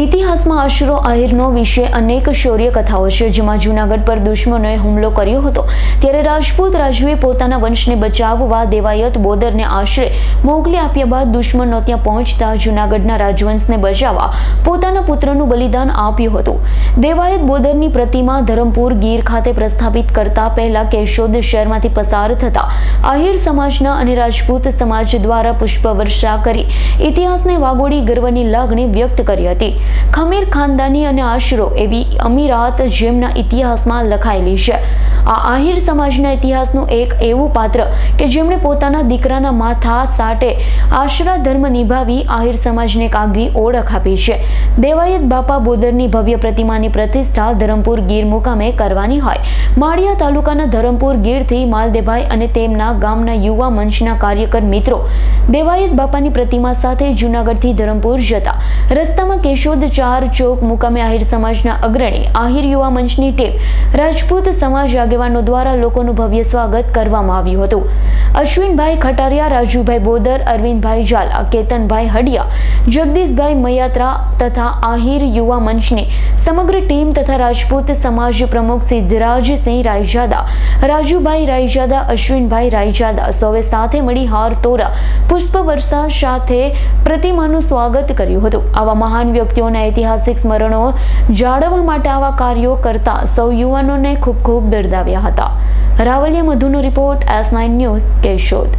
इतिहास में अशुरो अहिरनो विषय अनेक शौर्य कथाओं है जेमां जूनागढ़ पर दुश्मनों हुमलो कर्यो हतो त्यारे राजपूत राजुए पोताना वंश ने बचाववा देवायत बोदर ने आश्रय मोकली आप्या बाद दुश्मनो त्यां पहोंचता जूनागढ़ना राजवंश ने बचाववा पोताना पुत्रनु बलिदान आप्युं हतुं। देवायत बोदरनी प्रतिमा धरमपुर गीर खाते प्रस्थापित करता पहला केशोद शहरमांथी पसार थता अहिर समाजना अने राजपूत समाज द्वारा पुष्पवर्षा करी इतिहासने वागोड़ी गर्वनी लागणी व्यक्त करी हती। खमीर खानदानी अने आशरो एवी अमीरात जेमना इतिहासमां लखायेली छे। आ आहिर समाजना इतिहासनुं एक एवुं पात्र के जेमणे पोताना दीकराना माथा साटे आश्रा धर्म निभावी आहिर समाजने एक આગવી ઓળખ આપી છે। દેવાયત બાપા બોદરની ભવ્ય પ્રતિમાની પ્રતિષ્ઠા ધરમપુર ગીર મુકામે કરવાની હોય માળિયા તાલુકાના ધરમપુર ગીરથી માલદેભાઈ અને તેમના ગામના યુવા મંચના કાર્યકર મિત્રો દેવાયત બાપાની પ્રતિમા સાથે જૂનાગઢથી ધરમપુર જતા રસ્તામાં કેશોદ 4 ચોક મુકામે આહિર સમાજના અગ્રણી આહિર યુવા મંચની ટીમ રાજપૂત સમાજ આગેવાનો દ્વારા લોકોનું ભવ્ય સ્વાગત કરવામાં આવ્યું હતું। અશ્વિનભાઈ ખટારિયા, રાજુભાઈ બોદર, અરવિંદભાઈ ઝાલા, કેતનભાઈ હડિયા, જગદીશભાઈ મયાત્રા તથા આહિર યુવા મંચની સમગ્ર ટીમ તથા રાજપૂત સમાજ પ્રમુખ સિદ્ધરાજસિંહ રાયજાદા, રાજુભાઈ રાયજાદા, અશ્વિનભાઈ રાયજાદા સૌએ સાથે મળી હાર તોરા પુષ્પવર્ષા સાથે પ્રતિમાનું સ્વાગત કર્યું હતું। આવા મહાન વ્યક્તિઓના ઐતિહાસિક સ્મરણો જાળવવા માટે આવા કાર્યો કરતા સૌ યુવાનોને ખૂબ ખૂબ દર્દાવ્યા હતા। રાવલિયા મધુનો રિપોર્ટ S9 ન્યૂઝ કેશોદ।